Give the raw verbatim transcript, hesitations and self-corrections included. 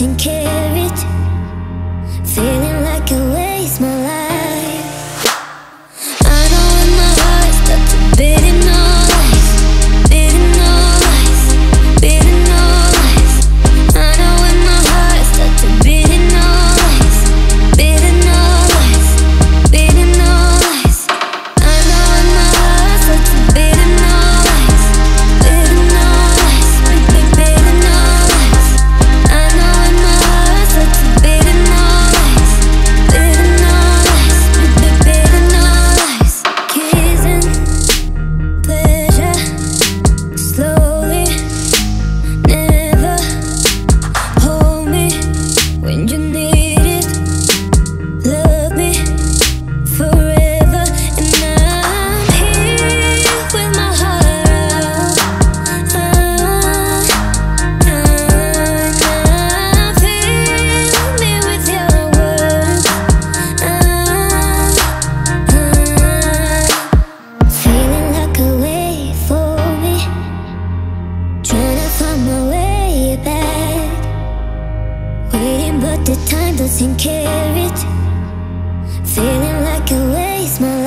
missing carrot, feeling like I waste my life. I know when my heart stopped beating, all lies, beating, all lies, beating, all lies. I know when my heart stopped beating, all lies, beating, all lies, beating, all lies. I know when my heart stopped beating, all lies, beating, all lies, beating, all lies. I know when my heart stopped beating, all lies, beating, all lies, beating, all lies. Kissing, pleasure, slowly, never hold me when you need it. Love me forever, and I'm here with my heart out. Ah, ah, ah, fill me with your words. Ah, ah. Feeling like a wave for me, trying to find my way back, waiting but the time doesn't care it, feeling like I waste my life.